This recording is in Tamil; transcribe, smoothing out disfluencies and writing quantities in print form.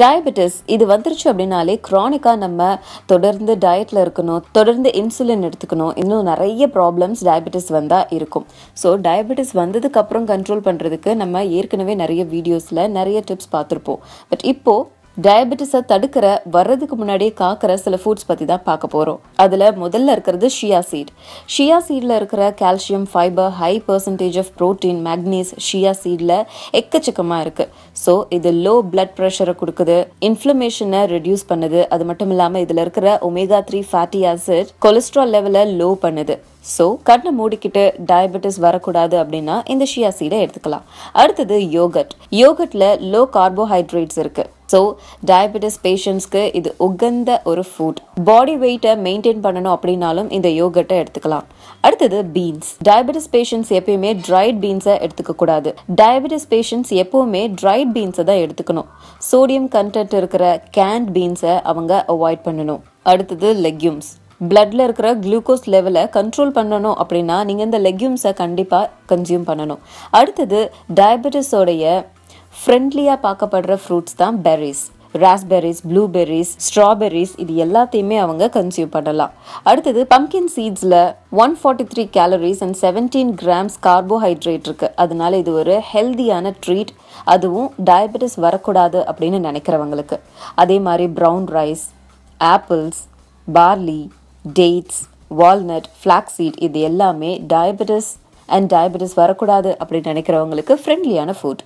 Diabetes, இது வந்துருச்சு அப்படினாலே chronic-ஆ நம்ம தொடர்ந்து டயட்ல இருக்கணும், தொடர்ந்து insulin எடுத்துக்கணும், இன்னும் நிறைய problems diabetes வந்தா இருக்கும். So diabetes வந்ததுக்கு அப்புறம் control பண்றதுக்கு நம்ம ஏற்கனவே நிறைய videosல நிறைய tips பார்த்திருப்போம். But இப்போ டயபெட்டிஸை தடுக்கிற வர்றதுக்கு முன்னாடியே காக்கிற சில ஃபுட்ஸ் பற்றி தான் பார்க்க போகிறோம். அதில் முதல்ல இருக்கிறது ஷியா சீட். ஷியா சீடில் இருக்கிற calcium, fibre, high percentage of protein, magnesium chia சீடில் எக்கச்சக்கமாக இருக்குது. ஸோ இது லோ பிளட் ப்ரெஷரை கொடுக்குது, இன்ஃப்ளமேஷனை ரெடியூஸ் பண்ணுது. அது மட்டும் இல்லாமல் இதில் இருக்கிற omega-3 ஃபேட்டி ஆசிட் கொலஸ்ட்ரால் லெவலை லோ பண்ணுது. ஸோ கண்ணை மூடிக்கிட்டு டயபெட்டிஸ் வரக்கூடாது அப்படின்னா இந்த ஷியா சீடை எடுத்துக்கலாம். அடுத்தது யோகட். யோகட்டில் லோ கார்போஹைட்ரேட்ஸ் இருக்குது. ஸோ டயபெட்டிஸ் பேஷண்ட்ஸ்க்கு இது உகந்த ஒரு ஃபுட். பாடி வெயிட்டை மெயின்டைன் பண்ணணும் அப்படின்னாலும் இந்த யோகட்டை எடுத்துக்கலாம். அடுத்தது பீன்ஸ். டயபெட்டிஸ் பேஷண்ட்ஸ் எப்பயுமே ட்ரைட் பீன்ஸை எடுத்துக்கக்கூடாது. டயபெட்டிஸ் பேஷண்ட்ஸ் எப்போவுமே ட்ரைட் பீன்ஸை தான் எடுத்துக்கணும். சோடியம் கண்டென்ட் இருக்கிற கேண்ட் பீன்ஸை அவங்க அவாய்ட் பண்ணணும். அடுத்தது லெக்யூம்ஸ். பிளட்ல இருக்கிற குளுக்கோஸ் லெவலை கண்ட்ரோல் பண்ணணும் அப்படின்னா நீங்கள் இந்த லெக்யூம்ஸை கண்டிப்பாக கன்சியூம் பண்ணணும். அடுத்தது டயபெட்டிஸோடைய ஃப்ரெண்ட்லியாக பார்க்கப்படுற ஃப்ரூட்ஸ் தான் பெர்ரிஸ். ராஸ்பெரிஸ், ப்ளூபெரிஸ், ஸ்ட்ராபெரிஸ் இது எல்லாத்தையுமே அவங்க கன்சியூம் பண்ணலாம். அடுத்தது பம்கின் சீட்ஸில் 143 கேலரிஸ் அண்ட் 17 grams கார்போஹைட்ரேட் இருக்குது. அதனால இது ஒரு ஹெல்தியான ட்ரீட், அதுவும் டயபெட்டிஸ் வரக்கூடாது அப்படின்னு நினைக்கிறவங்களுக்கு. அதே மாதிரி brown rice, apples, barley, dates, walnut, flaxseed இது எல்லாமே டயபெட்டிஸ் வரக்கூடாது அப்படின்னு நினைக்கிறவங்களுக்கு ஃப்ரெண்ட்லியான ஃபுட்.